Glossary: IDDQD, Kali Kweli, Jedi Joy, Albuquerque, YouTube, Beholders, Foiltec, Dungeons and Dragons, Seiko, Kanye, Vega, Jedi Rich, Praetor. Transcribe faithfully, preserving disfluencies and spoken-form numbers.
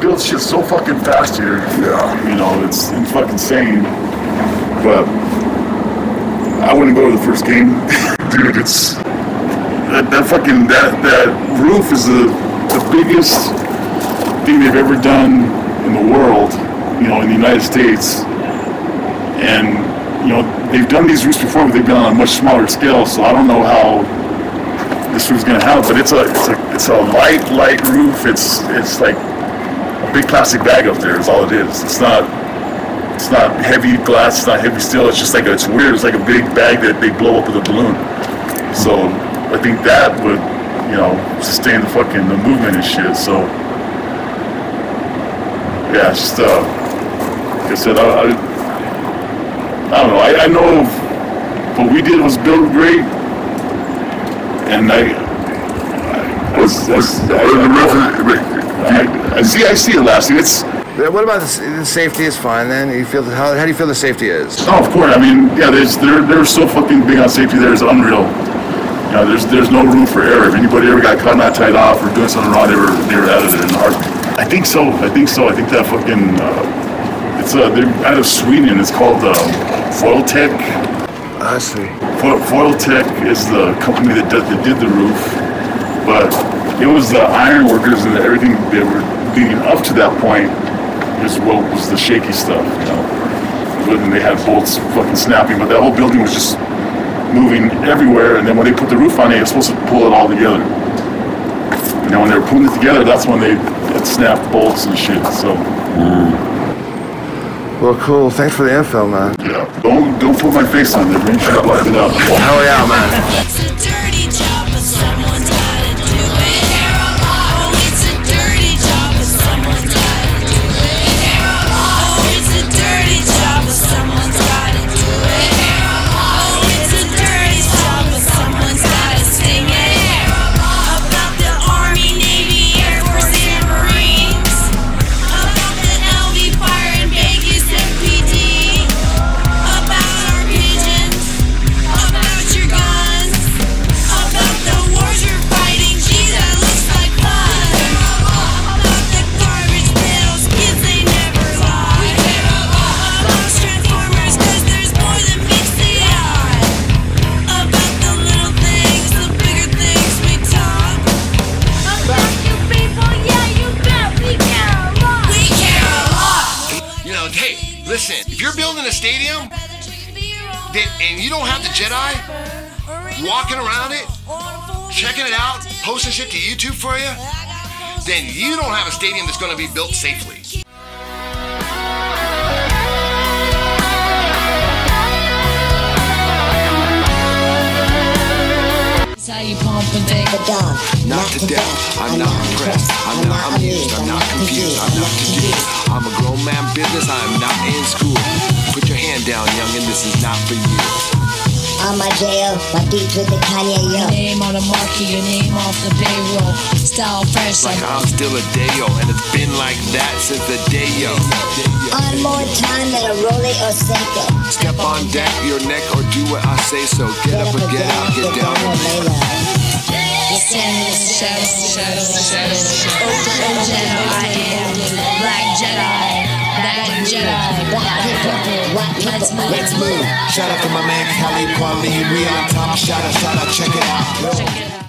build shit so fucking fast here. Yeah. You know, it's, it's fucking insane. But I wouldn't go to the first game. Dude, it's... That, that fucking... That, that roof is the, the biggest thing they've ever done in the world. You know, in the United States. And... You know, they've done these roofs before, but they've been on a much smaller scale, so I don't know how this roof's gonna have, but it's a it's a it's a light, light roof. It's it's like a big plastic bag up there is all it is. It's not it's not heavy glass, it's not heavy steel, it's just like a, it's weird, it's like a big bag that they blow up with a balloon. So I think that would, you know, sustain the fucking the movement and shit, so yeah, it's just uh like I said, I, I I don't know, I, I know what we did was built great, and I, I, was, was, I, I, I, I see I see it lasting. It's, what about the, the safety is fine then? You feel, how, how do you feel the safety is? Oh, of course, I mean, yeah, there's, they're, they're so fucking big on safety there, it's unreal. You know, there's, there's no room for error. If anybody ever got caught not tied off or doing something wrong, they were, they were out of there in the heartbeat. I think so, I think so, I think that fucking, uh, it's uh, they're out of Sweden. It's called um, Foiltec. I see. Fo Foiltec is the company that did, that did the roof, but it was the iron workers and everything that were leading up to that point is what was the shaky stuff, you know. But then they had bolts fucking snapping, but that whole building was just moving everywhere. And then when they put the roof on it, it was supposed to pull it all together. And then when they were pulling it together, that's when they had snapped bolts and shit. So. Mm. Well, cool. Thanks for the info, man. Yeah. Don't don't put my face on there, man. Shut up. Hell yeah, man. It's a dirty job, but someone's gotta do it. Oh, it's a dirty job, but someone's gotta do it. Oh, it's a dirty job, but someone's gotta do it. Oh, it's a dirty job, but someone's gotta sing it. About the Army, Navy, Air Force, and Marines. About the L V Fire and Baby. Listen, if you're building a stadium that, and you don't have the Jedi walking around it, checking it out, posting shit to YouTube for you, then you don't have a stadium that's going to be built safely. Not to death, I'm not impressed, I'm not amused, I'm not confused, I'm not confused. I'm a grown man business, I'm not in school. Put your hand down, youngin', this is not for you. I'm my J O, my beats with the Kanye, yo. Your name on the marquee, your name off the payroll. Style fresh like I'm still a day-o, and it's been like that since the day-o. On more time than a Rollie or Seiko. Step on deck, your neck, or do what I say so. Get, get up or get out, get, get down, down and lay low. Shadows, shadows, shadows, shadows. Open Jedi, I am Black Jedi, Black Jedi. Black people, black people. Let's move. Let's move. Shout out to my man Kali Kweli. We on top. Shout out, shout out. Check it out. Check it out.